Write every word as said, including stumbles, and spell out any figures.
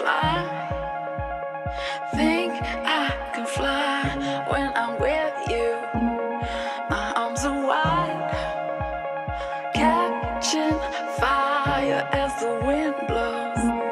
fly. Think I can fly when I'm with you. My arms are wide, catching fire as the wind blows.